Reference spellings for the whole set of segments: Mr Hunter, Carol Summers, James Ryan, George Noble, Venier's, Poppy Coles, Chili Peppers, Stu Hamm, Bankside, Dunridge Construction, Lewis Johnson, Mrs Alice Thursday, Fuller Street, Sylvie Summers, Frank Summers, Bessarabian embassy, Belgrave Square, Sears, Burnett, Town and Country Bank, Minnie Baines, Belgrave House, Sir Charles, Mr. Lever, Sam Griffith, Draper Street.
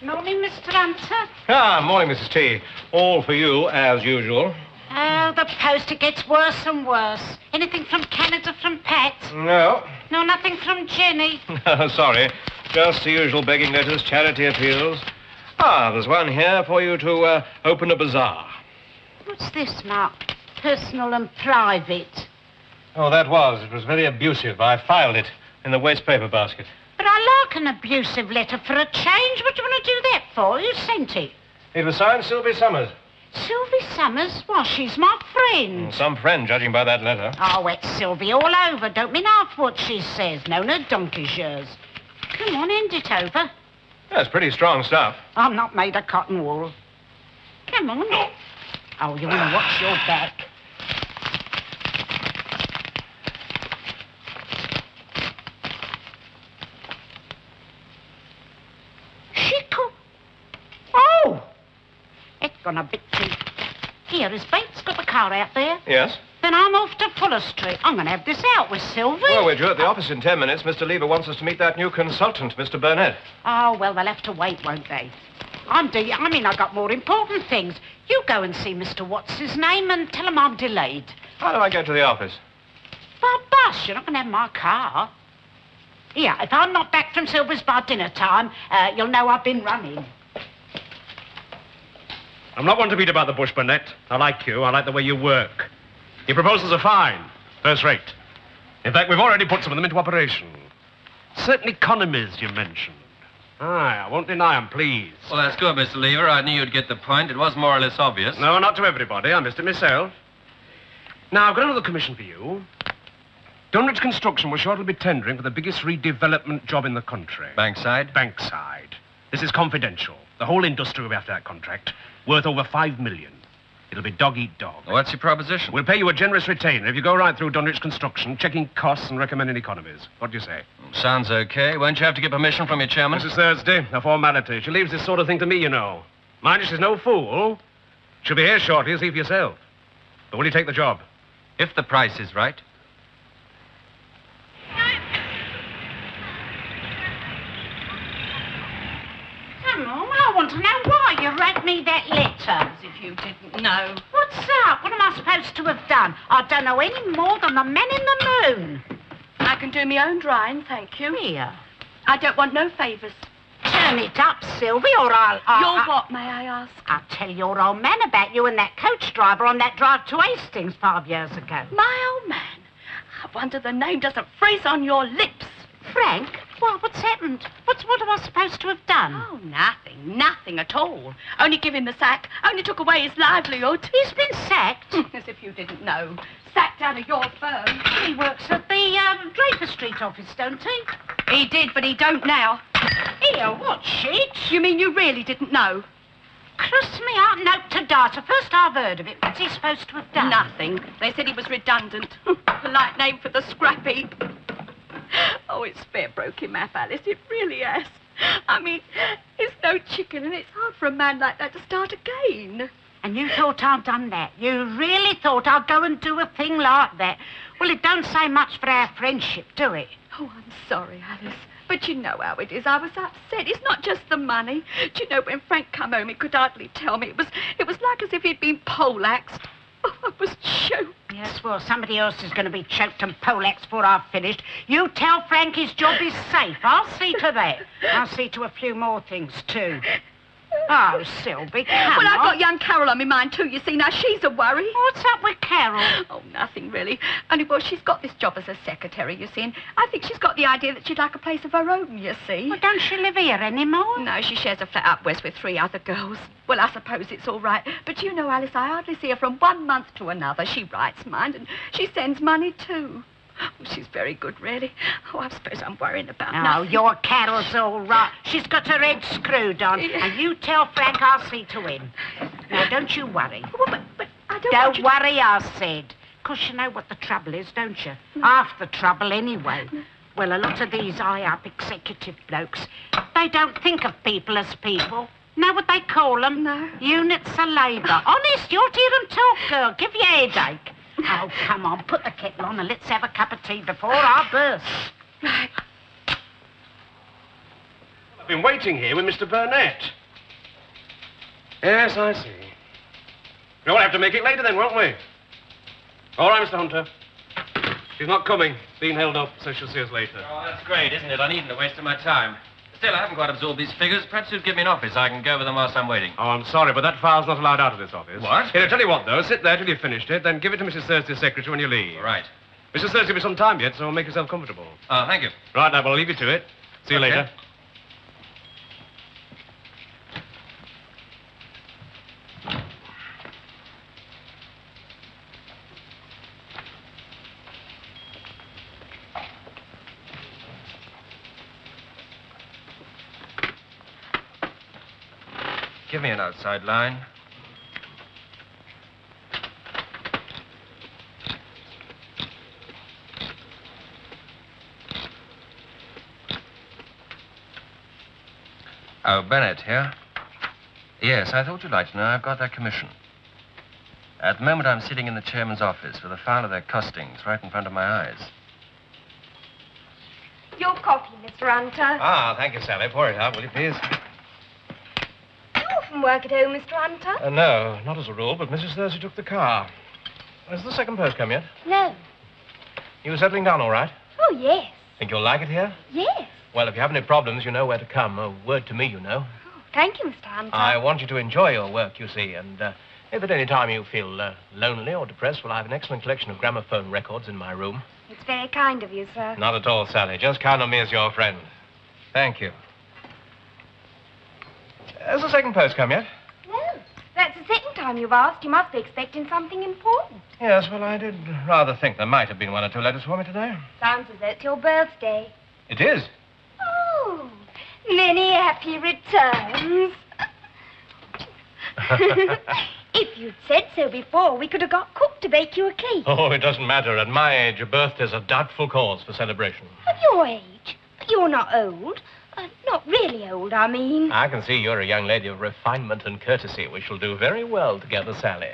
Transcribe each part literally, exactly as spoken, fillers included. Morning, Mister Hunter. Ah, morning, Missus T. All for you, as usual. Oh, the post, it gets worse and worse. Anything from Canada from Pat? No. No, nothing from Jenny? No, sorry. Just the usual begging letters, charity appeals. Ah, there's one here for you to uh, open a bazaar. What's this, Mark? Personal and private. Oh, that was. It was very abusive. I filed it in the waste paper basket. But I like an abusive letter for a change. What do you want to do that for? You sent it. It was signed Sylvie Summers. Sylvie Summers? Well, she's my friend. Mm, some friend, judging by that letter. Oh, it's Sylvie all over. Don't mean half what she says. No, no donkey's years. Come on, end it over. That's pretty strong stuff. I'm not made of cotton wool. Come on. Oh, you want to watch your back. A bit too. Here, is Bates got the car out there? Yes. Then I'm off to Fuller Street. I'm going to have this out with Sylvie. Well, we're due at the oh. office in ten minutes. Mister Lever wants us to meet that new consultant, Mister Burnett. Oh, well, they'll have to wait, won't they? I'm de- I mean, I've got more important things. You go and see Mister What's-his-name and tell him I'm delayed. How do I go to the office? By bus. You're not going to have my car. Here, if I'm not back from Sylvie's by dinner time, uh, you'll know I've been running. I'm not one to beat about the bush, Burnett. I like you. I like the way you work. Your proposals are fine. First rate. In fact, we've already put some of them into operation. Certain economies you mentioned. Aye, I won't deny them, please. Well, that's good, Mister Lever. I knew you'd get the point. It was more or less obvious. No, not to everybody. I missed it myself. Now, I've got another commission for you. Dunridge Construction will shortly be tendering for the biggest redevelopment job in the country. Bankside? Bankside. This is confidential. The whole industry will be after that contract. Worth over five million. It'll be dog-eat-dog. Well, what's your proposition? We'll pay you a generous retainer if you go right through Dunridge Construction, checking costs and recommending economies. What do you say? Well, sounds okay. Won't you have to get permission from your chairman? Missus Thursday, a formality. She leaves this sort of thing to me, you know. Mind you, she's no fool. She'll be here shortly, see for yourself. But will you take the job? If the price is right. Me that letter. As if you didn't know. What's up? What am I supposed to have done? I don't know any more than the man in the moon. I can do my own drying, thank you. Here. I don't want no favours. Turn it up, Sylvie, or I'll... I'll You're I'll, what, may I ask? I'll tell your old man about you and that coach driver on that drive to Hastings five years ago. My old man? I wonder the name doesn't freeze on your lips. Frank? Well, what's happened? What's, what am I supposed to have done? Oh, nothing, nothing at all. Only give him the sack, only took away his livelihood. He's been sacked? As if you didn't know. Sacked out of your firm. He works at the um, Draper Street office, don't he? He did, but he don't now. Here, what shit? You mean you really didn't know? Cross me out, nope to data. First I've heard of it. What's he supposed to have done? Nothing. They said he was redundant. Polite name for the scrap heap. Oh, it's fair broke him up, Alice. It really has. I mean, it's no chicken, and it's hard for a man like that to start again. And you thought I'd done that? You really thought I'd go and do a thing like that? Well, it don't say much for our friendship, do it? Oh, I'm sorry, Alice. But you know how it is. I was upset. It's not just the money. Do you know, when Frank come home, he could hardly tell me. It was, it was like as if he'd been poleaxed. Oh, I was choked. Yes, well, somebody else is going to be choked and poleaxed before I've finished. You tell Frank his job is safe. I'll see to that. I'll see to a few more things, too. Oh, Sylvie, come Well, I've on. got young Carol on my mind, too, you see. Now, she's a worry. What's up with Carol? Oh, nothing, really. Only, well, she's got this job as a secretary, you see, and I think she's got the idea that she'd like a place of her own, you see. Well, don't she live here anymore? No, she shares a flat up west with three other girls. Well, I suppose it's all right. But you know, Alice, I hardly see her from one month to another. She writes, mind, and she sends money, too. Oh, she's very good, really. Oh, I suppose I'm worrying about now. Oh, your Carol's all right. She's got her head screwed on. Yeah. And you tell Frank I'll see to him. Now, don't you worry. Well, but, but I don't Don't want worry, to... I said. Because you know what the trouble is, don't you? Mm. Half the trouble, anyway. Mm. Well, a lot of these high-up executive blokes, they don't think of people as people. Know what they call them? No. Units of labour. Honest, you'll hear them talk, girl. Give you a headache. Oh, come on, put the kettle on and let's have a cup of tea before I burst. Right. been waiting here with Mister Burnett. Yes, I see. We'll have to make it later then, won't we? All right, Mister Hunter. She's not coming. Being held up, so she'll see us later. Oh, that's great, isn't it? I needn't have wasted my time. Still, I haven't quite absorbed these figures. Perhaps you'd give me an office. I can go over them whilst I'm waiting. Oh, I'm sorry, but that file's not allowed out of this office. What? Here, I'll tell you what, though. Sit there till you've finished it, then give it to Missus Thursday's secretary when you leave. All right. Missus Thursday will be some time yet, so make yourself comfortable. Oh, thank you. Right, now, I'll leave you to it. See you okay. later. Give me an outside line. Oh, Bennett here? Yes, I thought you'd like to know I've got that commission. At the moment, I'm sitting in the chairman's office with a file of their costings right in front of my eyes. Your coffee, Mister Hunter. Ah, thank you, Sally. Pour it out, will you, please? Work at home, Mister Hunter? Uh, no, not as a rule, but Missus Thursday took the car. Has the second post come yet? No. You settling down all right? Oh, yes. Think you'll like it here? Yes. Well, if you have any problems, you know where to come. A word to me, you know. Oh, thank you, Mister Hunter. I want you to enjoy your work, you see, and uh, if at any time you feel uh, lonely or depressed, well, I have an excellent collection of gramophone records in my room. It's very kind of you, sir. Not at all, Sally. Just count on me as your friend. Thank you. Has the second post come yet? No. That's the second time you've asked. You must be expecting something important. Yes, well, I did rather think there might have been one or two letters for me today. Sounds as though it's your birthday. It is? Oh, many happy returns. If you'd said so before, we could have got Cook to bake you a cake. Oh, it doesn't matter. At my age, a birthday's a doubtful cause for celebration. At your age? You're not old. Uh, not really old, I mean. I can see you're a young lady of refinement and courtesy. We shall do very well together, Sally.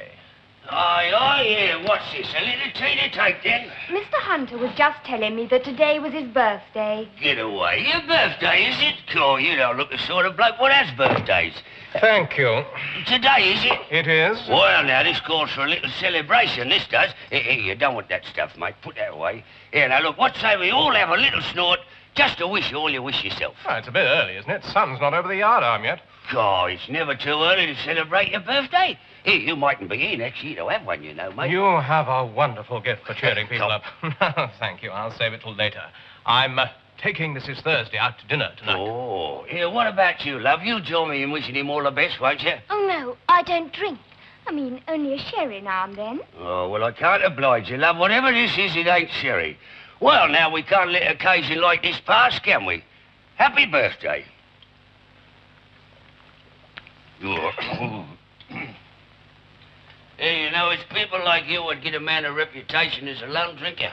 Aye, aye, here. What's this? A little tea to take, then? Mister Hunter was just telling me that today was his birthday. Get away. Your birthday, is it? Cool, you don't look the sort of bloke what has birthdays. Thank you. Today, is it? It is. Well, now, this calls for a little celebration, this does. Here, here, you don't want that stuff, mate. Put that away. Here, now, look, what say we all have a little snort? Just to wish you all you wish yourself. Oh, it's a bit early, isn't it? Sun's not over the yard arm yet. God, it's never too early to celebrate your birthday. Here, you mightn't be in, actually. You don't have one, you know, mate. You have a wonderful gift for cheering people up. No, thank you. I'll save it till later. I'm uh, taking Missus Thursday out to dinner tonight. Oh, yeah, what about you, love? You'll join me in wishing him all the best, won't you? Oh, no, I don't drink. I mean, only a sherry now and then. Oh, well, I can't oblige you, love. Whatever this is, it ain't sherry. Well, now, we can't let an occasion like this pass, can we? Happy birthday. Hey, you know, it's people like you would get a man a reputation as a lone drinker.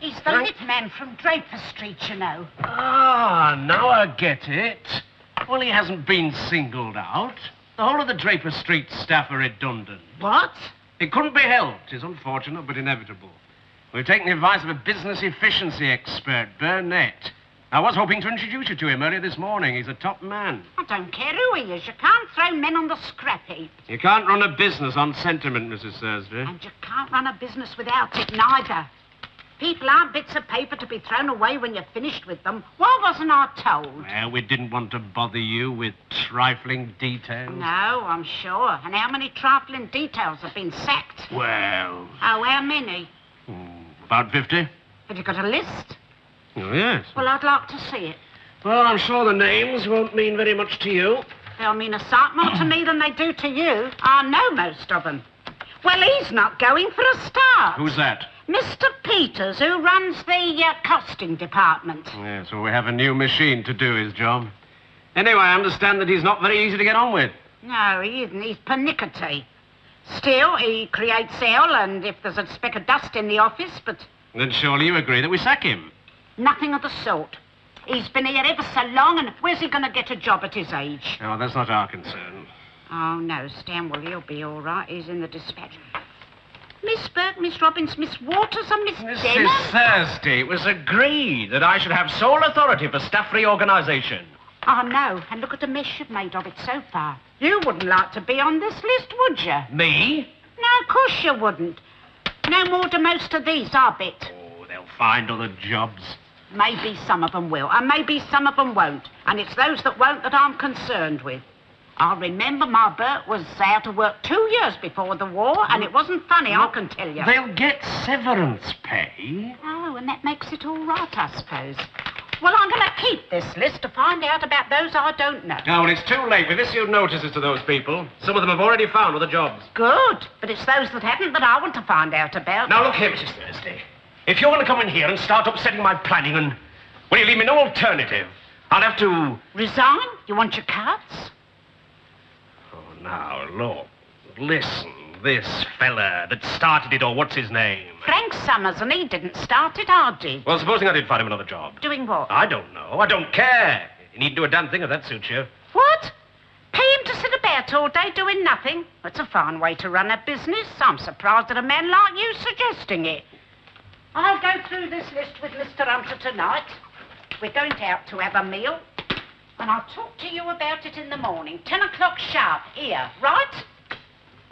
He's the Drink. lit man from Draper Street, you know. Ah, now I get it. Well, he hasn't been singled out. The whole of the Draper Street staff are redundant. What? It couldn't be helped. It's unfortunate, but inevitable. We've taken the advice of a business efficiency expert, Burnett. I was hoping to introduce you to him earlier this morning. He's a top man. I don't care who he is. You can't throw men on the scrap heap. You can't run a business on sentiment, Missus Thursday. And you can't run a business without it, neither. People aren't bits of paper to be thrown away when you're finished with them. Why wasn't I told? Well, we didn't want to bother you with trifling details. No, I'm sure. And how many trifling details have been sacked? Well... Oh, how many? Mm, about fifty. Have you got a list? Oh, yes. Well, I'd like to see it. Well, I'm sure the names won't mean very much to you. They'll mean a sight more to me than they do to you. I know most of them. Well, he's not going for a start. Who's that? Mister Peters, who runs the uh, costing department. Yes, well, we have a new machine to do his job. Anyway, I understand that he's not very easy to get on with. No, he isn't. He's pernickety. Still, he creates hell, and if there's a speck of dust in the office, but... Then surely you agree that we sack him? Nothing of the sort. He's been here ever so long, and where's he going to get a job at his age? Oh, that's not our concern. Oh, no, Stanwell, he'll be all right. He's in the dispatch. Miss Burke, Miss Robbins, Miss Waters, and Miss Denham. Missus Thursday, it was agreed that I should have sole authority for staff reorganisation. I know, and look at the mess you've made of it so far. You wouldn't like to be on this list, would you? Me? No, of course you wouldn't. No more than most of these, I bet. Oh, they'll find other jobs. Maybe some of them will, and maybe some of them won't. And it's those that won't that I'm concerned with. I remember my Bert was out of work two years before the war, and it wasn't funny, no, I can tell you. They'll get severance pay. Oh, and that makes it all right, I suppose. Well, I'm going to keep this list to find out about those I don't know. Oh, well, it's too late. We've issued notices to those people. Some of them have already found other jobs. Good, but it's those that haven't that I want to find out about. Now, look here, Missus Thursday. If you're going to come in here and start upsetting my planning and... Well, you leave me no alternative. I'll have to... Resign? You want your cards? Oh, now, look. Listen. This fella that started it, or what's his name? Frank Summers, and he didn't start it, I did. Well, supposing I did find him another job. Doing what? I don't know. I don't care. You needn't do a damn thing if that suits you. What? Pay him to sit about all day doing nothing? That's a fine way to run a business. I'm surprised at a man like you suggesting it. I'll go through this list with Mister Hunter tonight. We're going out to have a meal. And I'll talk to you about it in the morning. Ten o'clock sharp, here, right?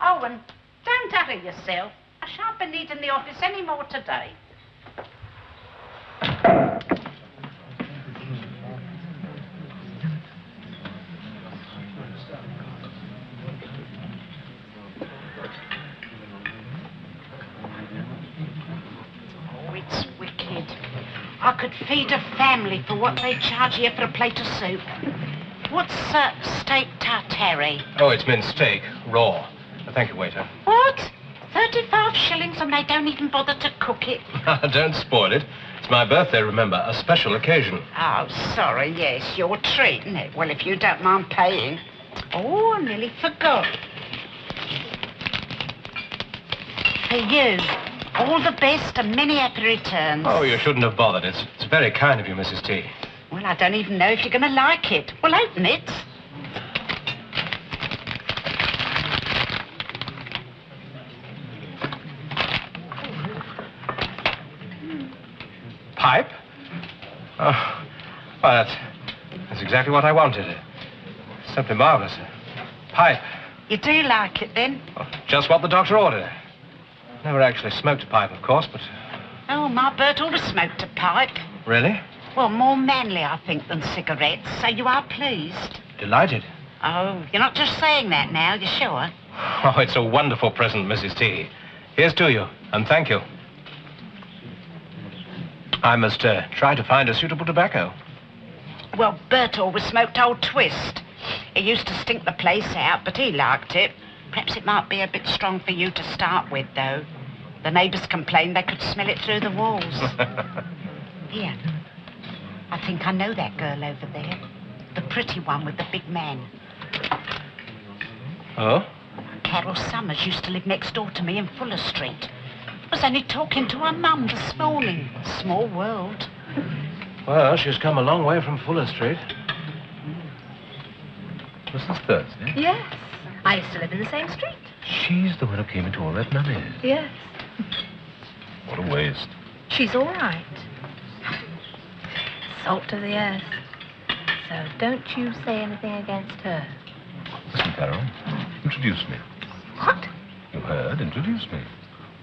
Oh, and don't hurry yourself. I shan't be needing the office any more today. Oh, it's wicked. I could feed a family for what they charge here for a plate of soup. What's uh, steak tartare? Oh, it's minced steak, raw. Thank you, waiter. What? Thirty-five shillings and they don't even bother to cook it? Don't spoil it. It's my birthday, remember. A special occasion. Oh, sorry, yes. You're treating it. Well, if you don't mind paying. Oh, I nearly forgot. For you. All the best and many happy returns. Oh, you shouldn't have bothered. It's, it's very kind of you, Missus T. Well, I don't even know if you're going to like it. Well, open it. Pipe? Oh, well, that's, that's exactly what I wanted. Simply marvellous. Pipe. You do like it, then? Well, just what the doctor ordered. Never actually smoked a pipe, of course, but... Oh, my Bert always smoked a pipe. Really? Well, more manly, I think, than cigarettes, so you are pleased. Delighted. Oh, you're not just saying that now, you're sure? Oh, it's a wonderful present, Missus T. Here's to you, and thank you. I must uh, try to find a suitable tobacco. Well, Bert always smoked Old Twist. It used to stink the place out, but he liked it. Perhaps it might be a bit strong for you to start with, though. The neighbours complained they could smell it through the walls. Here. I think I know that girl over there. The pretty one with the big man. Oh? Carol Summers used to live next door to me in Fuller Street. I was only talking to her mum this morning. Small world. Well, she's come a long way from Fuller Street. Missus Thursday? Yes. I used to live in the same street. She's the one who came into all that money. Yes. What a waste. She's all right. Salt of the earth. So don't you say anything against her. Listen, Carol. Introduce me. What? You heard. Introduce me.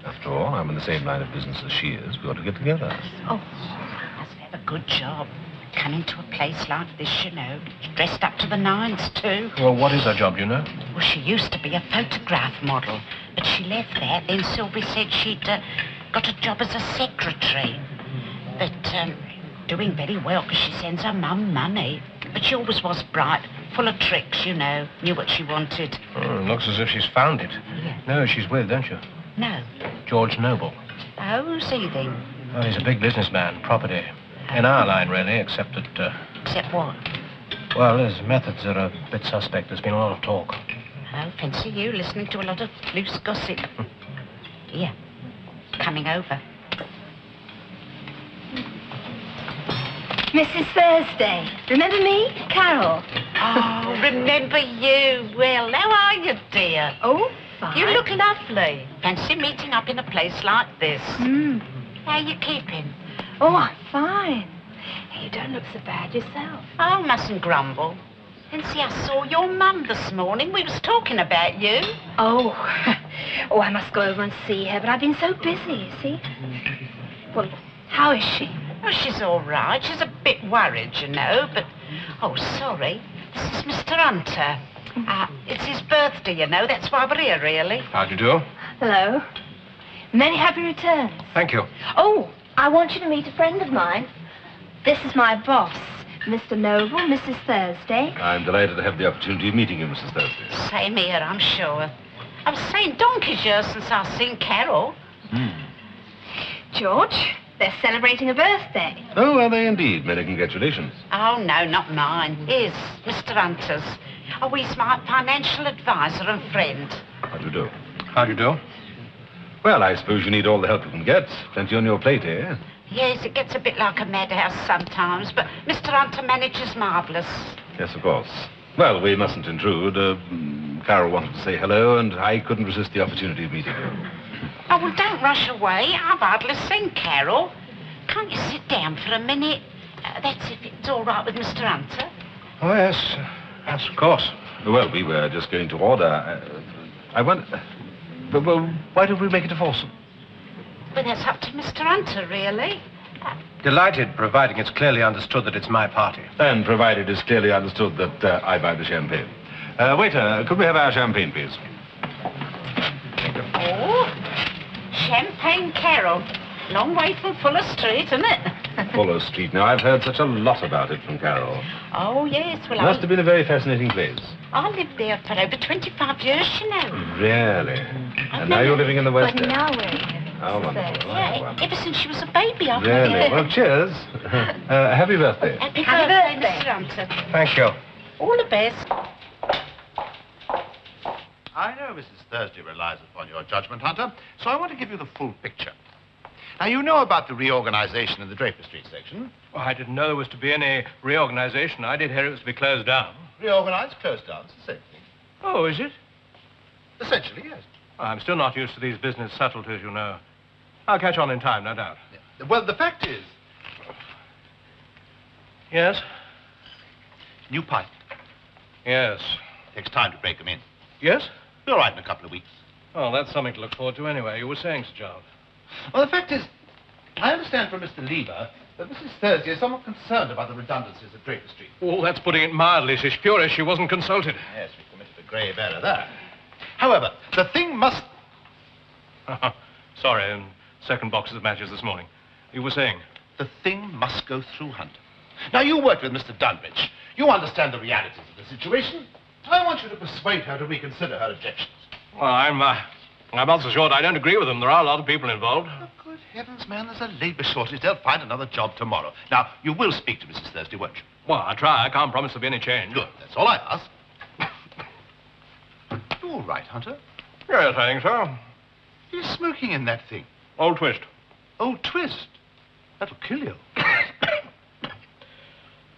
After all, I'm in the same line of business as she is. We've got to get together. Oh, I must have a good job. Coming to a place like this, you know. Dressed up to the nines, too. Well, what is her job, you know? Well, she used to be a photograph model. But she left that. Then Sylvie said she'd uh, got a job as a secretary. But um, doing very well because she sends her mum money. But she always was bright. Full of tricks, you know. Knew what she wanted. Oh, looks as if she's found it. Yeah. No, she's with, don't you? No. George Noble. Oh, who's he then? Oh, he's a big businessman, property. Oh. In our line, really, except that... Uh, except what? Well, his methods are a bit suspect. There's been a lot of talk. Oh, fancy you listening to a lot of loose gossip. Here, coming over. Missus Thursday. Remember me? Carol. Oh, remember you. Well, how are you, dear? Oh, fine. You look lovely. Fancy meeting up in a place like this. Mm. How you keeping? Oh, I'm fine. You don't look so bad yourself. Oh, mustn't grumble. Fancy, I saw your mum this morning. We was talking about you. Oh. Oh, I must go over and see her, but I've been so busy, you see. Well, how is she? Oh, she's all right. She's a bit worried, you know, but... Oh, sorry. This is Mister Hunter. Uh, it's his birthday, you know. That's why we're here, really. How do you do? Hello. Many happy returns. Thank you. Oh, I want you to meet a friend of mine. This is my boss, Mister Noble, Missus Thursday. I'm delighted to have the opportunity of meeting you, Missus Thursday. Same here, I'm sure. I was saying donkey's years since I've seen Carol. Mm. George, they're celebrating a birthday. Oh, are they indeed? Many congratulations. Oh, no, not mine. His, Mister Hunter's. Oh, he's my financial advisor and friend. How do you do? How do you do? Well, I suppose you need all the help you can get. Plenty on your plate, eh? Yes, it gets a bit like a madhouse sometimes, but Mister Hunter manages marvellous. Yes, of course. Well, we mustn't intrude. Uh, Carol wanted to say hello, and I couldn't resist the opportunity of meeting you. Oh, well, don't rush away. I've hardly seen Carol. Can't you sit down for a minute? Uh, that's if it's all right with Mister Hunter. Oh, yes. Yes, of course. Well, we were just going to order. I, I wonder... Well, why don't we make it a foursome? Well, that's up to Mister Hunter, really. Uh, Delighted, providing it's clearly understood that it's my party. And provided it's clearly understood that uh, I buy the champagne. Uh, waiter, could we have our champagne, please? Thank you. Oh, champagne Carol. Long way from Fuller Street, isn't it? Fuller Street. Now, I've heard such a lot about it from Carol. Oh, yes, well, I... Must have been a very fascinating place. I lived there for over twenty-five years, you know. Really? I've and now you're living in the West End. Well, now we're here. Oh, wonderful. Yeah, wow. Ever since she was a baby, I've really? Been Well, cheers. uh, happy birthday. Happy, happy birthday, birthday, Mister Hunter. Thank you. All the best. I know Missus Thursday relies upon your judgment, Hunter, so I want to give you the full picture. Now, you know about the reorganization in the Draper Street section. Well, I didn't know there was to be any reorganization. I did hear it was to be closed down. Reorganized, closed down, it's the same thing. Oh, is it? Essentially, yes. Well, I'm still not used to these business subtleties, you know. I'll catch on in time, no doubt. Yeah. Well, the fact is... Yes? New pipe. Yes. Takes time to break them in. Yes? Be all right in a couple of weeks. Well, that's something to look forward to anyway. You were saying, Sir Charles. Well, the fact is, I understand from Mister Lever that Missus Thursday is somewhat concerned about the redundancies at Draper Street. Oh, that's putting it mildly. She's furious she wasn't consulted. Yes, we committed a grave error there. However, the thing must... Sorry, um, second boxes of matches this morning. You were saying? The thing must go through, Hunter. Now, you worked with Mister Dunridge. You understand the realities of the situation. I want you to persuade her to reconsider her objections. Well, I'm... Uh... I'm also assured I don't agree with them. There are a lot of people involved. Oh, good heavens, man, there's a labour shortage. They'll find another job tomorrow. Now, you will speak to Missus Thursday, won't you? Well, I'll try. I can't promise there'll be any change. Good. That's all I ask. You all right, Hunter? Yes, I think so. He's smoking in that thing. Old twist. Old twist? That'll kill you.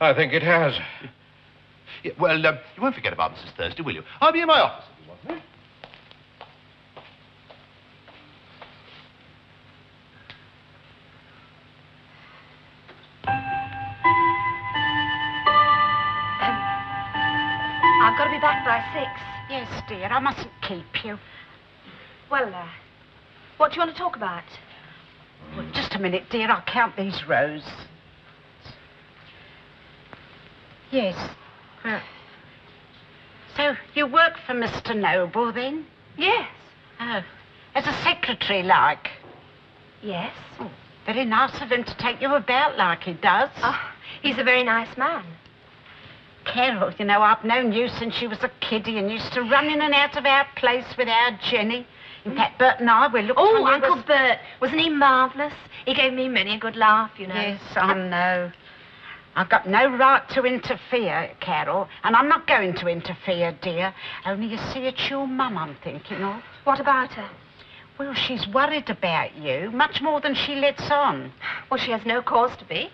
I think it has. Yeah, well, um, you won't forget about Missus Thursday, will you? I'll be in my office if you want me. I've got to be back by six. Yes, dear, I mustn't keep you. Well, uh, what do you want to talk about? Well, just a minute, dear, I'll count these rows. Yes. Uh, so, you work for Mister Noble, then? Yes. Oh, as a secretary, like? Yes. Oh, very nice of him to take you about like he does. Oh, he's a very nice man. Carol, you know, I've known you since you was a kiddie and used to run in and out of our place with our Jenny. In fact, Bert and I, we looked... Oh, Uncle was... Bert, wasn't he marvellous? He gave me many a good laugh, you know. Yes, I know. I've got no right to interfere, Carol, and I'm not going to interfere, dear. Only, you see, it's your mum I'm thinking of. What about her? Well, she's worried about you, much more than she lets on. Well, she has no cause to be.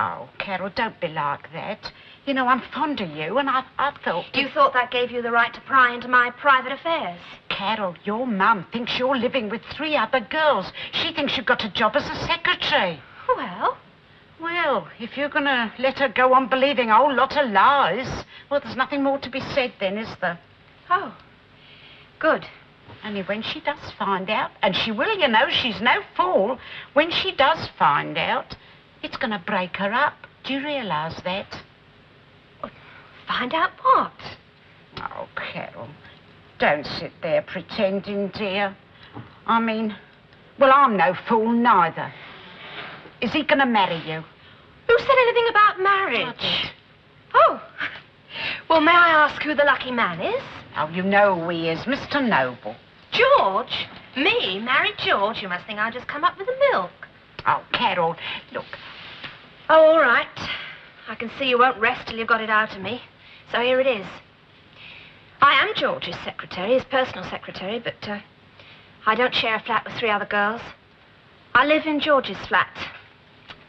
Oh, Carol, don't be like that. You know, I'm fond of you, and I, I thought... You thought that gave you the right to pry into my private affairs? Carol, your mum thinks you're living with three other girls. She thinks you got a job as a secretary. Well? Well, if you're going to let her go on believing a whole lot of lies, well, there's nothing more to be said then, is there? Oh, good. Only when she does find out, and she will, you know, she's no fool, when she does find out, it's going to break her up. Do you realise that? Find out what? Oh, Carol, don't sit there pretending, dear. I mean, well, I'm no fool neither. Is he going to marry you? Who said anything about marriage? Oh, well, may I ask who the lucky man is? Oh, you know who he is, Mr Noble. George? Me? Marry George? You must think I'll just come up with the milk. Oh, Carol, look. Oh, all right. I can see you won't rest till you've got it out of me. So here it is. I am George's secretary, his personal secretary, but uh, I don't share a flat with three other girls. I live in George's flat.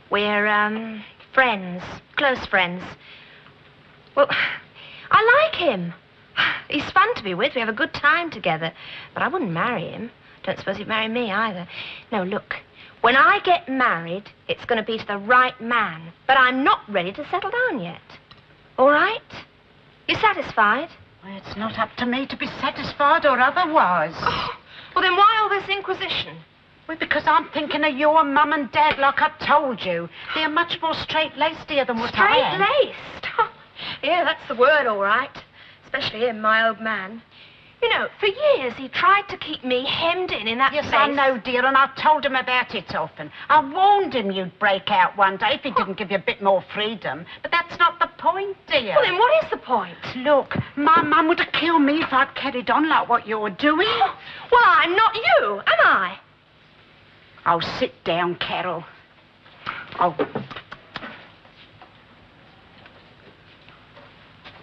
We're, um, friends, close friends. Well, I like him. He's fun to be with. We have a good time together. But I wouldn't marry him. Don't suppose he'd marry me either. No, look. When I get married, it's going to be to the right man. But I'm not ready to settle down yet. All right? You satisfied? Well, it's not up to me to be satisfied or otherwise. Oh, well, then why all this inquisition? Well, because I'm thinking of your mum and dad, like I told you. They're much more straight-laced here than what I am. Straight-laced? Yeah, that's the word, all right. Especially him, my old man. You know, for years he tried to keep me hemmed in in that place. Yes, I know, dear, and I've told him about it often. I warned him you'd break out one day if he didn't give you a bit more freedom. But that's not the point, dear. Well, then what is the point? Look, my mum would have killed me if I'd carried on like what you're doing. Well, I'm not you, am I? Oh, sit down, Carol. Oh.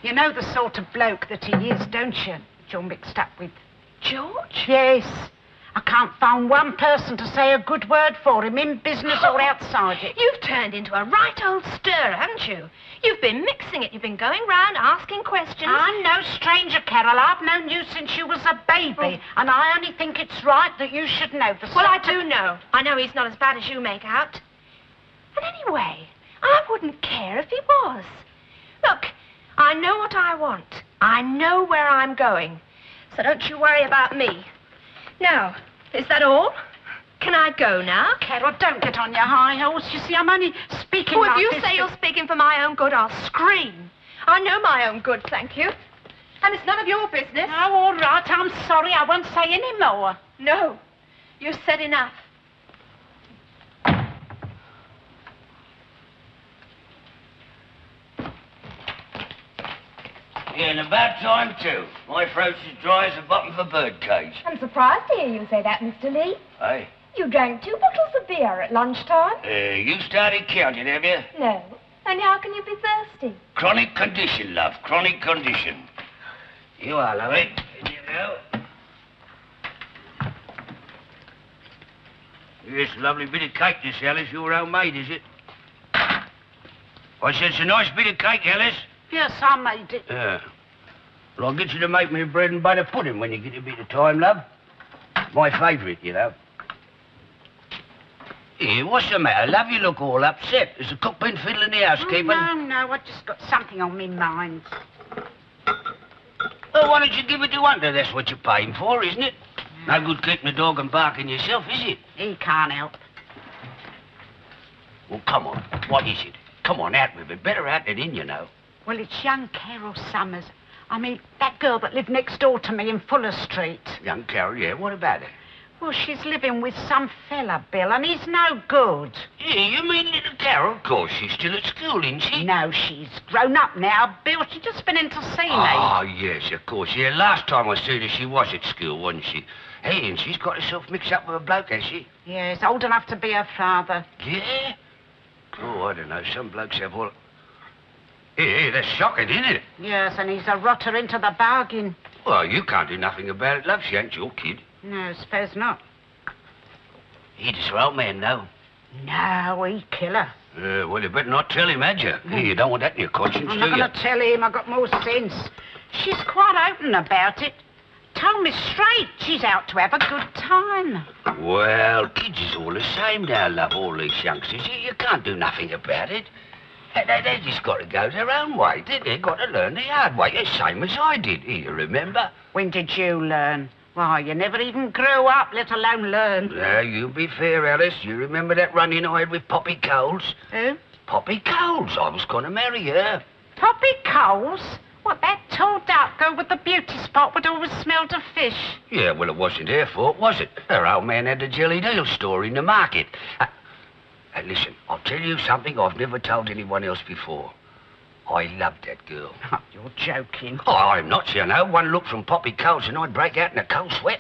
You know the sort of bloke that he is, don't you? You're mixed up with George? Yes. I can't find one person to say a good word for him, in business or outside it. You've turned into a right old stir, haven't you? You've been mixing it. You've been going round asking questions. I'm no stranger, Carol. I've known you since you was a baby, oh. and I only think it's right that you should know the Well, I do know. I know he's not as bad as you make out. And anyway, I wouldn't care if he was. Look, I know what I want. I know where I'm going. So don't you worry about me. Now, is that all? Can I go now? Carol, don't get on your high horse. You see, I'm only speaking like this. Oh, if you say you're speaking for my own good, I'll scream. I know my own good, thank you. And it's none of your business. Oh, all right. I'm sorry. I won't say any more. No. You've said enough. Yeah, and about time, too. My throat's as dry as a button for birdcage. I'm surprised to hear you say that, Mister Lee. Aye? You drank two bottles of beer at lunchtime. Uh, you started counting, have you? No. And how can you be thirsty? Chronic condition, love. Chronic condition. You are, lovey. Here you go. Yes, lovely bit of cake, this, Alice. Your own maid, is it? I said it's a nice bit of cake, Alice. Yes, I made it. Yeah. Well, I'll get you to make me a bread and butter pudding when you get a bit of time, love. My favourite, you know. Here, what's the matter, love? You look all upset. Has the cook been fiddling the housekeeping? Oh, no, no, I've just got something on me mind. Well, why don't you give it to Hunter? That's what you're paying for, isn't it? No, no good keeping the dog and barking yourself, is it? He can't help. Well, come on. What is it? Come on, out with it. Better out than in, you know. Well, it's young Carol Summers. I mean, that girl that lived next door to me in Fuller Street. Young Carol, yeah. What about her? Well, she's living with some fella, Bill, and he's no good. Yeah, you mean little Carol? Of course, she's still at school, isn't she? No, she's grown up now, Bill. She's just been in to see me. Oh, yes, of course. Yeah, last time I seen her, she was at school, wasn't she? Hey, and she's got herself mixed up with a bloke, has she? Yeah, he's old enough to be her father. Yeah? Oh, I don't know. Some blokes have all... Hey, that's shocking, isn't it? Yes, and he's a rotter into the bargain. Well, you can't do nothing about it, love. She ain't your kid. No, I suppose not. He's a swell man, though. No, he killer. Uh, well, you better not tell him, had you? Mm. You don't want that in your conscience, I'm do you? I'm not going to tell him. I've got more sense. She's quite open about it. Told me straight she's out to have a good time. Well, kids is all the same now, love, all these youngsters. You, you can't do nothing about it. They, they, they just got to go their own way. They, they got to learn the hard way, the same as I did, you remember? When did you learn? Why, you never even grew up, let alone learn. Now, you be fair, Alice. You remember that run-in I had with Poppy Coles? Who? Poppy Coles. I was going to marry her. Poppy Coles? What, that tall duck go with the beauty spot would always smelled of fish? Yeah, well, it wasn't her fault, was it? Her old man had a jelly deal store in the market. Uh, uh, listen, I'll tell you something I've never told anyone else before. I loved that girl. Oh, you're joking. Oh, I'm not, you know. One look from Poppy Coles and I'd break out in a cold sweat.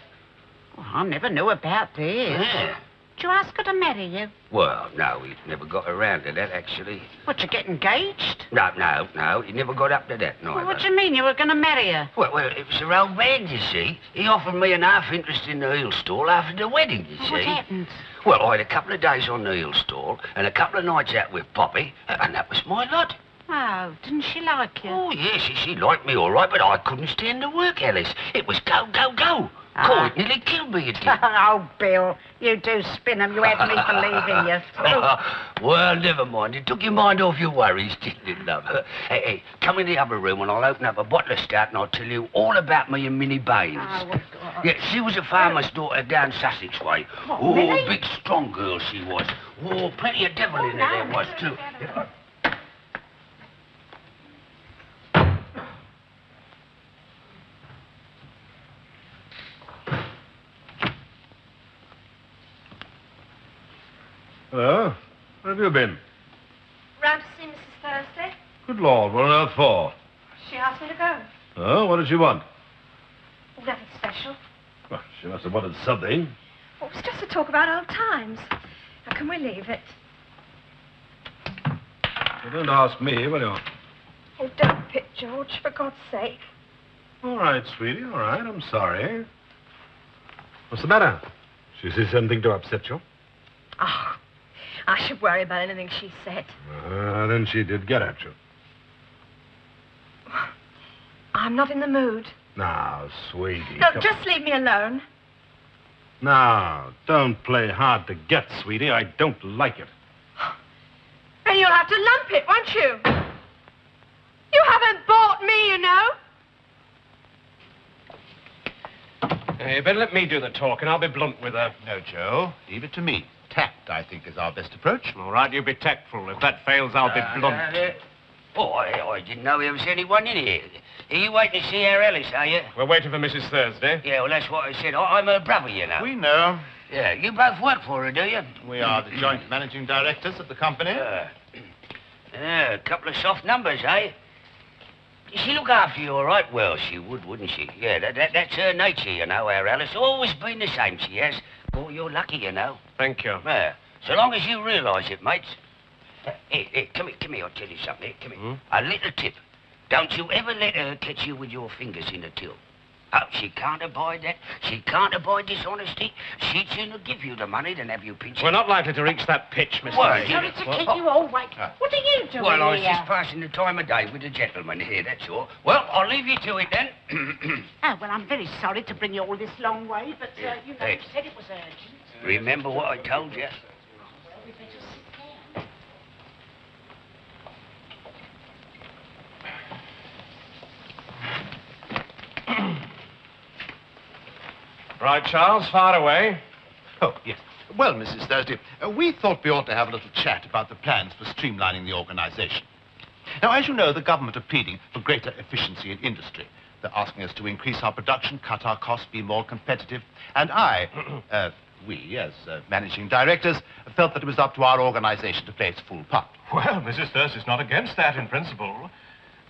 Well, I never knew about this. Yeah. Did you ask her to marry you? Well, no, we never got around to that, actually. What, you get engaged? No, no, no. He never got up to that, neither. Well, what do you mean you were going to marry her? Well, well, it was her old man, you see. He offered me an half-interest in the heel stall after the wedding, you well, see. What happened? Well, I had a couple of days on the heel stall and a couple of nights out with Poppy, and that was my lot. Oh, didn't she like you? Oh, yeah, she, she liked me all right, but I couldn't stand the work, Alice. It was go, go, go. Ah. Cool, it nearly killed me, it did. Oh, Bill, you do spin them. You had me believing you. Well, never mind. It took your mind off your worries, didn't it, love? Hey, hey, come in the other room and I'll open up a bottle of stout and I'll tell you all about me and Minnie Baines. Oh, well, God. Yeah, she was a farmer's daughter down Sussex way. What, oh, really? Big, strong girl she was. Oh, plenty of devil oh, in her no, there was, too. Yeah. Hello? Where have you been? Round to see Missus Thursday. Good Lord, what on earth for? She asked me to go. Oh, what did she want? Nothing special. Well, she must have wanted something. Well, it was just to talk about old times. Now, can we leave it? You don't ask me, will you? Oh, don't pit, George, for God's sake. All right, sweetie, all right, I'm sorry. What's the matter? She said something to upset you? Oh. I should worry about anything she said. Uh, then she did get at you. I'm not in the mood. Now, sweetie. No, just on. Leave me alone. Now, don't play hard to get, sweetie. I don't like it. Then you'll have to lump it, won't you? You haven't bought me, you know. Hey, you better let me do the talk, and I'll be blunt with her. No, Joe. Leave it to me. Tact, I think, is our best approach. All right, you be tactful. If that fails, I'll be uh, blunt. Uh, uh, oh, I, I didn't know there was anyone in here. Are you waiting to see our Alice, are you? We're waiting for Missus Thursday. Yeah, well, that's what I said. I, I'm her brother, you know. We know. Yeah, you both work for her, do you? We are the joint managing directors of the company. Uh, uh, a couple of soft numbers, eh? She look after you all right? Well, she would, wouldn't she? Yeah, that, that, that's her nature, you know, our Alice. Always been the same, she has. Oh, you're lucky, you know. Thank you. Yeah, so long as you realise it, mates. Uh, here, here, come here, come here, I'll tell you something. Here, come here. Hmm? A little tip. Don't you ever let her catch you with your fingers in the till. Oh, she can't abide that. She can't abide dishonesty. She'd sooner give you the money than have you pinch. We're not likely to reach that pitch, Mister Well, sorry well, to well, keep well, you all waiting. Uh, what are you doing Well, I was here? Just passing the time of day with a gentleman here, that's all. Well, I'll leave you to it, then. Oh, well, I'm very sorry to bring you all this long way, but, uh, you know, you said it was urgent. Remember what I told you. Well, we better sit down. Right, Charles, fire away. Oh, yes. Well, Missus Thursday, uh, we thought we ought to have a little chat about the plans for streamlining the organization. Now, as you know, the government are pleading for greater efficiency in industry. They're asking us to increase our production, cut our costs, be more competitive. And I, uh, we, as uh, managing directors, felt that it was up to our organization to play its full part. Well, Missus Thursday's not against that in principle.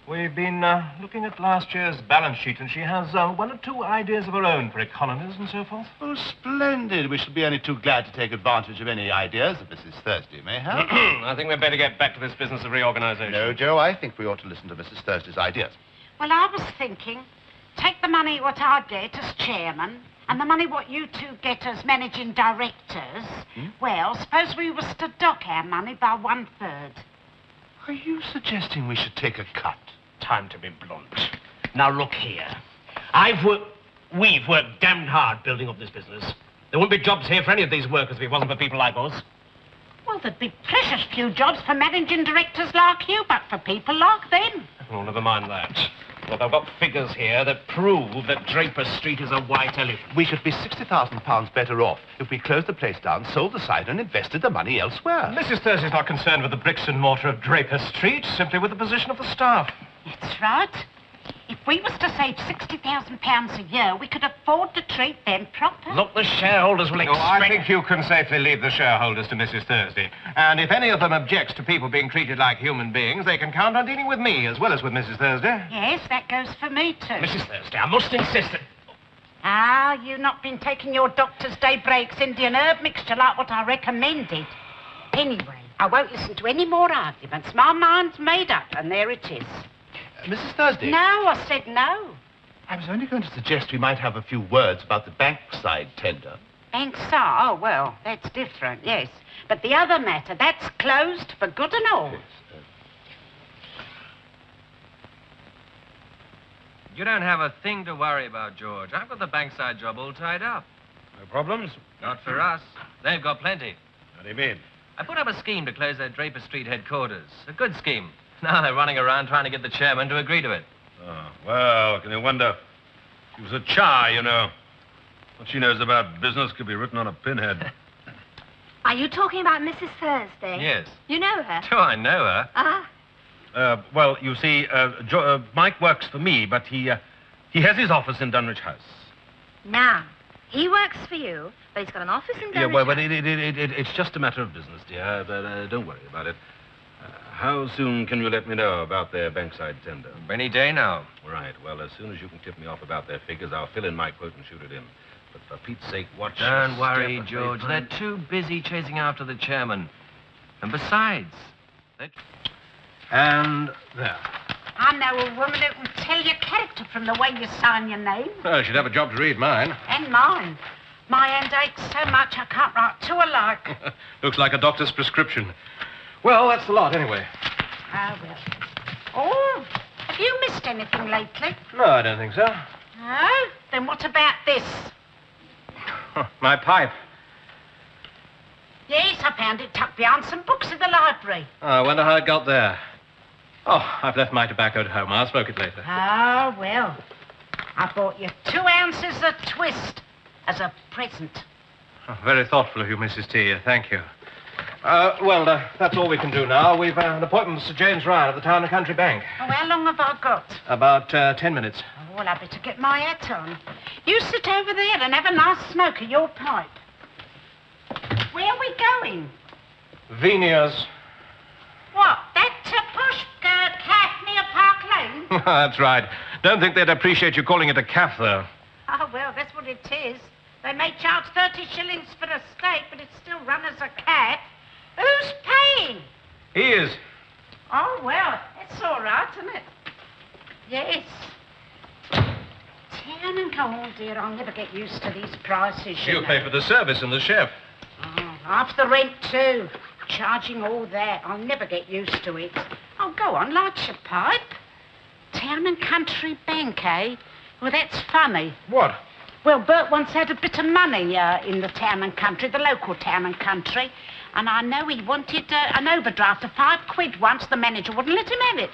We've been uh, looking at last year's balance sheet, and she has uh, one or two ideas of her own for economies and so forth. Oh, splendid. We shall be only too glad to take advantage of any ideas that Missus Thursday may have. I think we'd better get back to this business of reorganization. No, Joe, I think we ought to listen to Missus Thursday's ideas. Well, I was thinking, take the money what I get as chairman And the money what you two get as managing directors, hmm? Well, suppose we was to dock our money by one third. Are you suggesting we should take a cut? Time to be blunt. Now look here. I've worked... We've worked damned hard building up this business. There wouldn't be jobs here for any of these workers if it wasn't for people like us. Well, there'd be precious few jobs for managing directors like you, but for people like them. Oh, never mind that. Look, I've got figures here that prove that Draper Street is a white elephant. We should be sixty thousand pounds better off if we closed the place down, sold the site and invested the money elsewhere. Missus Thursday's not concerned with the bricks and mortar of Draper Street, simply with the position of the staff. That's right. If we was to save sixty thousand pounds a year, we could afford to treat them properly. Look, the shareholders will expect... Oh, I think you can safely leave the shareholders to Missus Thursday. And if any of them objects to people being treated like human beings, they can count on dealing with me as well as with Missus Thursday. Yes, that goes for me too. Missus Thursday, I must insist that... Ah, you've not been taking your doctor's day breaks, Indian herb mixture like what I recommended. Anyway, I won't listen to any more arguments. My mind's made up, and there it is. Missus Thursday? No, I said no. I was only going to suggest we might have a few words about the Bankside tender. Bankside? Oh, well, that's different, yes. But the other matter, that's closed for good and all. Yes, uh... You don't have a thing to worry about, George. I've got the Bankside job all tied up. No problems? Not for us. They've got plenty. What do you mean? I put up a scheme to close their Draper Street headquarters. A good scheme. Now they're running around trying to get the chairman to agree to it. Oh, well, can you wonder? She was a char, you know. What she knows about business could be written on a pinhead. Are you talking about Missus Thursday? Yes. You know her? Do I know her? Ah. Uh-huh. Uh, well, you see, uh, jo uh, Mike works for me, but he, uh, he has his office in Dunridge House. Now, he works for you, but he's got an office in Dunridge House. Yeah, well, but it, it, it, it, it's just a matter of business, dear, but uh, don't worry about it. How soon can you let me know about their Bankside tender? Any day now. Right. Well, as soon as you can tip me off about their figures, I'll fill in my quote and shoot it in. But for Pete's sake, watch... Don't worry, George. They're too busy chasing after the chairman. And besides... And there. I know a woman who can tell your character from the way you sign your name. Well, she'd have a job to read mine. And mine. My hand aches so much I can't write two alike. Looks like a doctor's prescription. Well, that's the lot, anyway. Ah, well. Oh, have you missed anything lately? No, I don't think so. No? Then what about this? My pipe. Yes, I found it tucked behind some books in the library. Oh, I wonder how it got there. Oh, I've left my tobacco at home. I'll smoke it later. Ah, well. I bought you two ounces of twist as a present. Oh, very thoughtful of you, Missus T. Thank you. Uh, well, uh, that's all we can do now. We've uh, an appointment with Sir James Ryan of the Town and Country Bank. Oh, how long have I got? About uh, ten minutes. Oh, well, I better get my hat on. You sit over there and have a nice smoke of your pipe. Where are we going? Venier's. What, that Tapushka uh, cafe near Park Lane? That's right. Don't think they'd appreciate you calling it a cafe, though. Oh, well, that's what it is. They may charge thirty shillings for a steak, but it's still run as a cafe. Who's paying? He is. Oh, well, it's all right, isn't it? Yes. Turn and go, oh dear, I'll never get used to these prices, you, you know. Pay for the service and the chef. Oh, half the rent, too. Charging all that. I'll never get used to it. Oh, go on, light your pipe. Town and Country Bank, eh? Well, that's funny. What? Well, Bert once had a bit of money uh, in the Town and Country, the local Town and Country. And I know he wanted uh, an overdraft of five quid once. The manager wouldn't let him have it.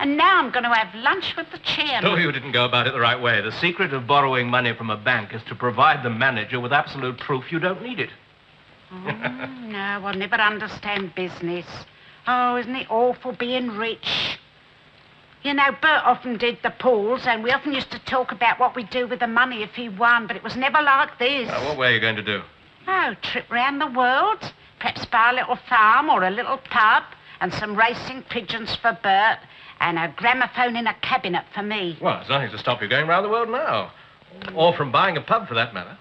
And now I'm going to have lunch with the chairman. Oh, you didn't go about it the right way. The secret of borrowing money from a bank is to provide the manager with absolute proof you don't need it. Oh, no, I'll never understand business. Oh, isn't it awful being rich? You know, Bert often did the pools, and we often used to talk about what we'd do with the money if he won, but it was never like this. Well, what were you going to do? Oh, trip round the world. Perhaps buy a little farm or a little pub and some racing pigeons for Bert and a gramophone in a cabinet for me. Well, there's nothing to stop you going round the world now. Or from buying a pub, for that matter.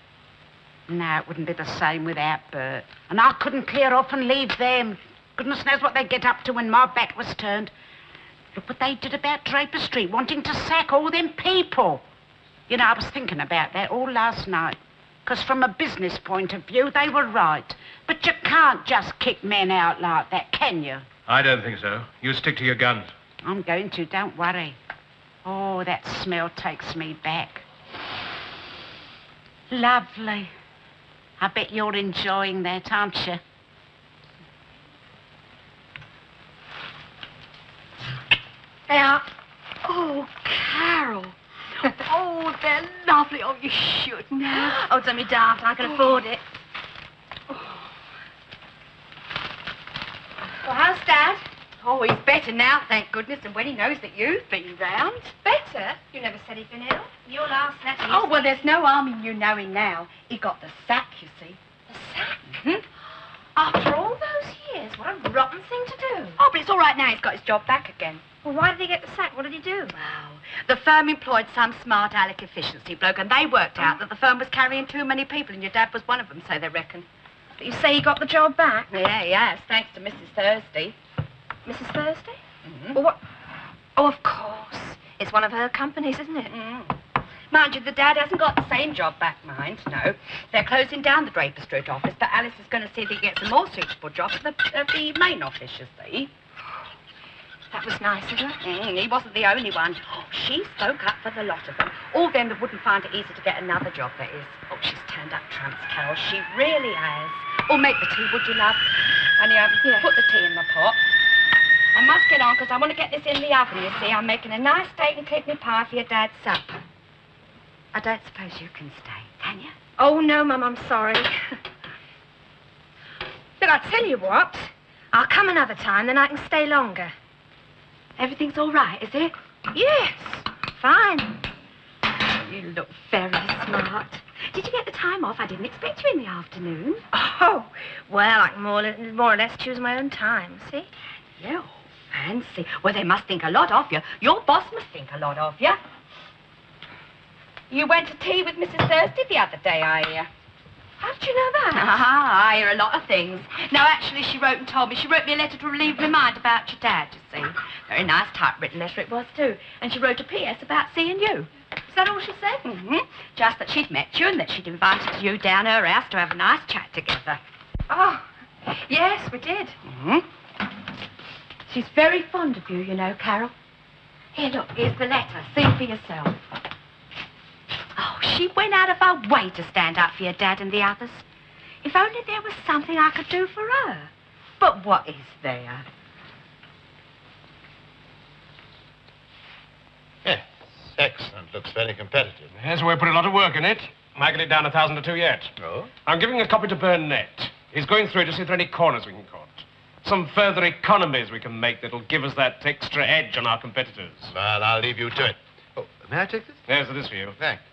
No, it wouldn't be the same without Bert. And I couldn't clear off and leave them. Goodness knows what they'd get up to when my back was turned. Look what they did about Draper Street, wanting to sack all them people. You know, I was thinking about that all last night. because from a business point of view, they were right. But you can't just kick men out like that, can you? I don't think so. You stick to your guns. I'm going to, don't worry. Oh, that smell takes me back. Lovely. I bet you're enjoying that, aren't you? Now, oh, Carol. Oh, they're lovely. Oh, you should now. Oh, don't be daft. I can oh. afford it. Oh. Well, how's Dad? Oh, he's better now, thank goodness. And when he knows that you've been round. Better? You never said he'd been ill. Your last letter. Oh, well, there's no harm in you knowing now. He got the sack, you see. The sack? Mm-hmm. After all those years, what a rotten thing to do. Oh, but it's all right now. He's got his job back again. Well, why did he get the sack? What did he do? Well, the firm employed some smart aleck efficiency bloke, and they worked out that the firm was carrying too many people, and your dad was one of them, so they reckon. But you say he got the job back? Yeah, he has, thanks to Missus Thursday. Missus Thursday? Mm-hmm. Well, what? Oh, of course. It's one of her companies, isn't it? Mm. Mind you, the dad hasn't got the same job back, mind, no. They're closing down the Draper Street office, but Alice is going to see that he gets a more suitable job at the, at the main office, you see. That was nice of her. Mm, he wasn't the only one. Oh, she spoke up for the lot of them. All them that wouldn't find it easy to get another job, that is. Oh, she's turned up trumps, Carol. She really has. Oh, make the tea, would you, love? And you yeah. put the tea in the pot. I must get on, because I want to get this in the oven, you see. I'm making a nice steak and kidney pie for your dad's supper. I don't suppose you can stay, can you? Oh, no, Mum, I'm sorry. But I tell you what, I'll come another time, then I can stay longer. Everything's all right, is it? Yes, fine. You look very smart. Did you get the time off? I didn't expect you in the afternoon. Oh, well, I can more, more or less choose my own time, see? Yeah, oh, fancy. Well, they must think a lot of you. Your boss must think a lot of you. You went to tea with Missus Thursday the other day, I hear. How did you know that? Ah, I hear a lot of things. No, actually, she wrote and told me. She wrote me a letter to relieve my mind about your dad, you see. Very nice typewritten letter it was, too. And she wrote a P S about seeing you. Is that all she said? Mm-hmm. Just that she'd met you and that she'd invited you down her house to have a nice chat together. Oh, yes, we did. Mm-hmm. She's very fond of you, you know, Carol. Here, look, here's the letter. See for yourself. Oh, she went out of her way to stand up for your dad and the others. If only there was something I could do for her. But what is there? Yes, excellent. Looks very competitive. Yes, we put a lot of work in it. I get it down a thousand to two yet. Oh? I'm giving a copy to Burnett. He's going through to see if there are any corners we can cut. Some further economies we can make that'll give us that extra edge on our competitors. Well, I'll leave you to it. Oh, may I take this? Yes, it is for you. Thank you.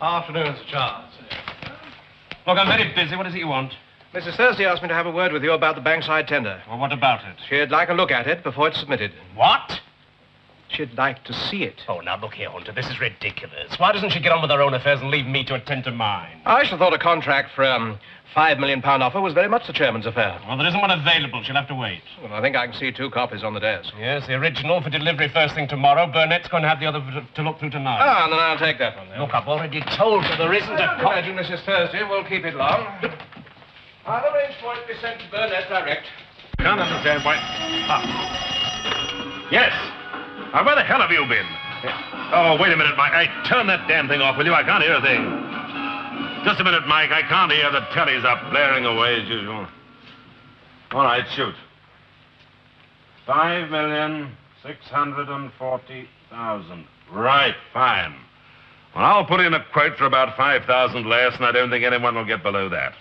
Afternoon, Sir Charles. Look, I'm very busy. What is it you want? Missus Thursday asked me to have a word with you about the Bankside tender. Well, what about it? She'd like a look at it before it's submitted. What? She'd like to see it. Oh, now, look here, Hunter. This is ridiculous. Why doesn't she get on with her own affairs and leave me to attend to mine? I should have thought a contract for a um, five million pound offer was very much the chairman's affair. Well, there isn't one available. She'll have to wait. Well, I think I can see two copies on the desk. Yes, the original for delivery first thing tomorrow. Burnett's going to have the other to look through tonight. Ah, and then I'll take that one, then. Look, I've already told you there isn't a copy. I don't imagine Missus Thursday will keep it long. I'll arrange for it to be sent to Burnett direct. Can't understand why... Ah. Yes. Now, where the hell have you been? Oh, wait a minute, Mike. I turn that damn thing off, will you? I can't hear a thing. Just a minute, Mike. I can't hear. The telly's up, blaring away as usual. All right, shoot. Five million, six hundred and forty thousand. Right, fine. Well, I'll put in a quote for about five thousand less, and I don't think anyone will get below that.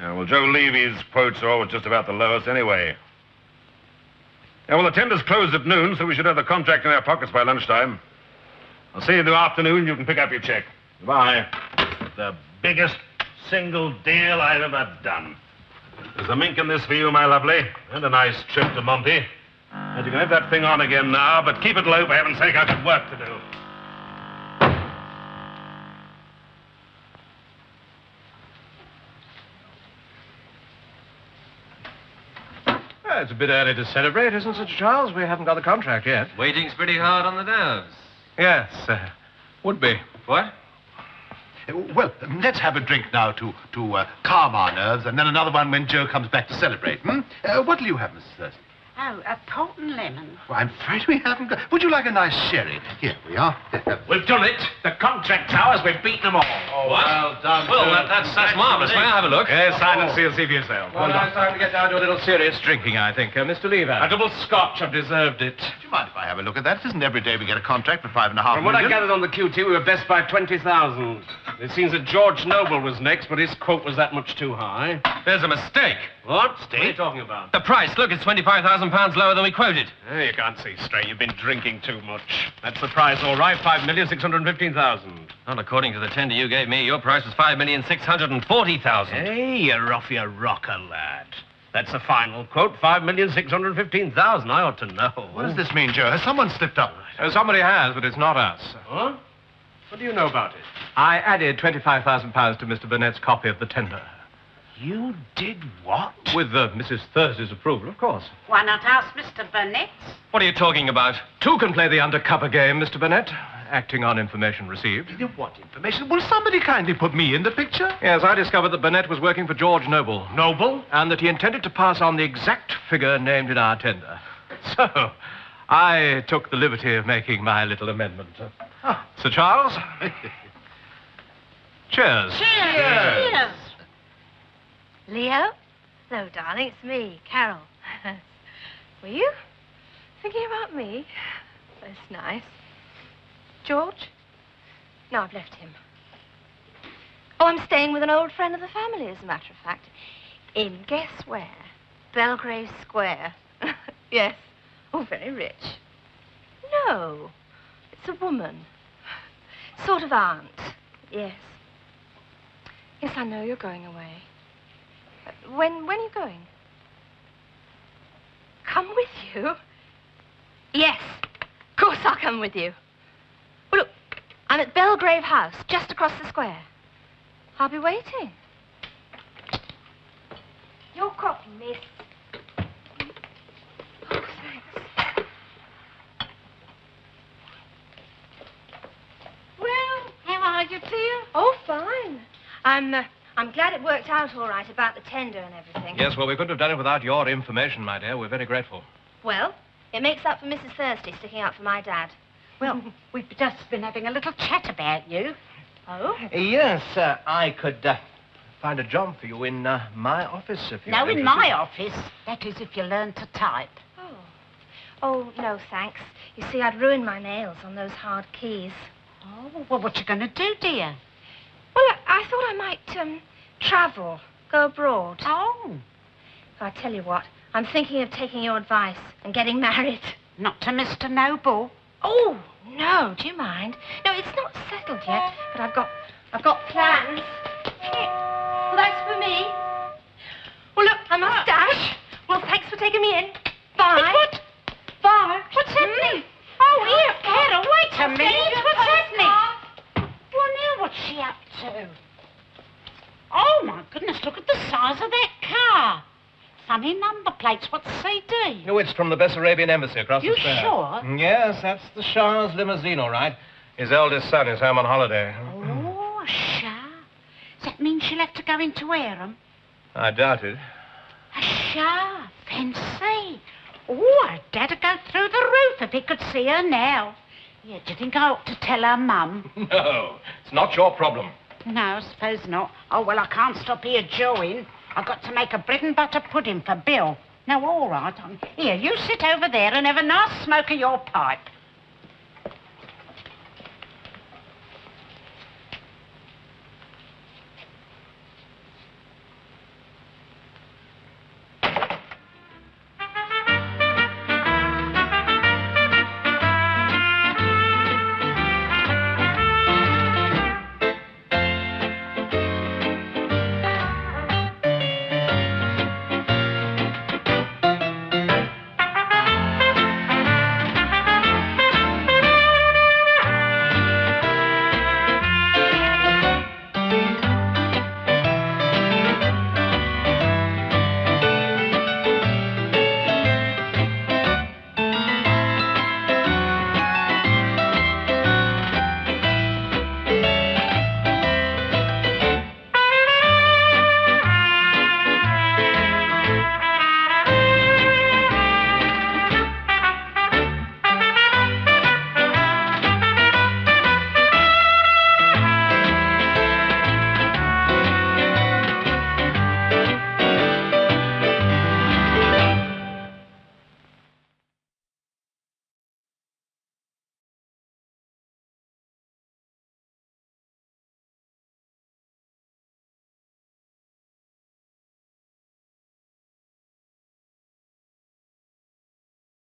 Yeah, well, Joe Levy's quotes are always just about the lowest anyway. Yeah, well, the tender's closed at noon, so we should have the contract in our pockets by lunchtime. I'll see you in the afternoon. You can pick up your check. Goodbye. The biggest single deal I've ever done. There's a mink in this for you, my lovely, and a nice trip to Monty. And you can have that thing on again now, but keep it low, for heaven's sake. I've got work to do. It's a bit early to celebrate, isn't it, Sir Charles? We haven't got the contract yet. Waiting's pretty hard on the nerves. Yes, uh, would be. What? Well, let's have a drink now to, to uh, calm our nerves, and then another one when Joe comes back to celebrate, hmm? Uh, what'll you have, Missus Thursday? Oh, a port and lemon. Well, I'm afraid we haven't got... Would you like a nice sherry? Here we are. We've done it. The contract towers, we've beaten them all. Oh, what? Well done. Well, that, that's, that's marvellous. May I have a look? Yes, silence, oh. You'll see for yourself. Well, well now it's time to get down to a little serious drinking, I think. Uh, Mister Lever. A double scotch, I've deserved it. Do you mind if I have a look at that? It isn't every day we get a contract for five and a half From million. From what I gathered on the Q T, we were best by twenty thousand. It seems that George Noble was next, but his quote was that much too high. There's a mistake. What? What are you talking about? The price. Look, it's twenty-five thousand pounds lower than we quoted. Oh, you can't see straight. You've been drinking too much. That's the price, all right. five million six hundred fifteen thousand. Not according to the tender you gave me. Your price was five million six hundred forty thousand. Hey, you're off your rocker, lad. That's the final quote, five million six hundred fifteen thousand. I ought to know. What does this mean, Joe? Has someone slipped up? Oh, somebody has, but it's not us. Huh? What do you know about it? I added twenty-five thousand pounds to Mister Burnett's copy of the tender. You did what? With uh, Missus Thursday's approval, of course. Why not ask Mister Burnett? What are you talking about? Two can play the undercover game, Mister Burnett, acting on information received. What information? Will somebody kindly put me in the picture? Yes, I discovered that Burnett was working for George Noble. Noble? And that he intended to pass on the exact figure named in our tender. So, I took the liberty of making my little amendment. Oh. Sir Charles? Cheers. Cheers. Cheers. Cheers. Leo? Hello, darling, it's me, Carol. Were you thinking about me? That's nice. George? No, I've left him. Oh, I'm staying with an old friend of the family, as a matter of fact. In, guess where? Belgrave Square. Yes. Oh, very rich. No, it's a woman. Sort of aunt. Yes. Yes, I know you're going away. When, when are you going? Come with you? Yes, of course I'll come with you. Well, look, I'm at Belgrave House, just across the square. I'll be waiting. Your coffee, miss. Oh, thanks. Well, how are you, dear? Oh, fine. I'm... Uh, I'm glad it worked out all right about the tender and everything. Yes, well, we couldn't have done it without your information, my dear. We're very grateful. Well, it makes up for Missus Thursday sticking up for my dad. Well, we've just been having a little chat about you. Oh? Yes, uh, I could uh, find a job for you in uh, my office if you're No, interested. In my office. That is, if you learn to type. Oh. Oh, no, thanks. You see, I'd ruined my nails on those hard keys. Oh, well, what you going to do, dear? Well, I, I thought I might, um, travel, go abroad. Oh. I tell you what, I'm thinking of taking your advice and getting married. Not to Mister Noble. Oh, no, do you mind? No, it's not settled yet, but I've got, I've got plans. Well, that's for me. Well, look, I must dash. Well, thanks for taking me in. Bye. But what? Bye. What's happening? Mm. Oh, here, Carol, wait a minute. What's happening? What's she up to? Oh, my goodness, look at the size of that car. Funny number plates. What's C D? No, it's from the Bessarabian embassy across the square. You sure? Yes, that's the Shah's limousine, all right. His eldest son is home on holiday. Oh, Shah. Does that mean she'll have to go into Aram? I doubt it. A Shah. Fancy. Oh, her dad'd go through the roof if he could see her now. Yeah, do you think I ought to tell her mum? No, it's not your problem. No, I suppose not. Oh, well, I can't stop here jawing. I've got to make a bread and butter pudding for Bill. Now, all right. I'm... Here, you sit over there and have a nice smoke of your pipe.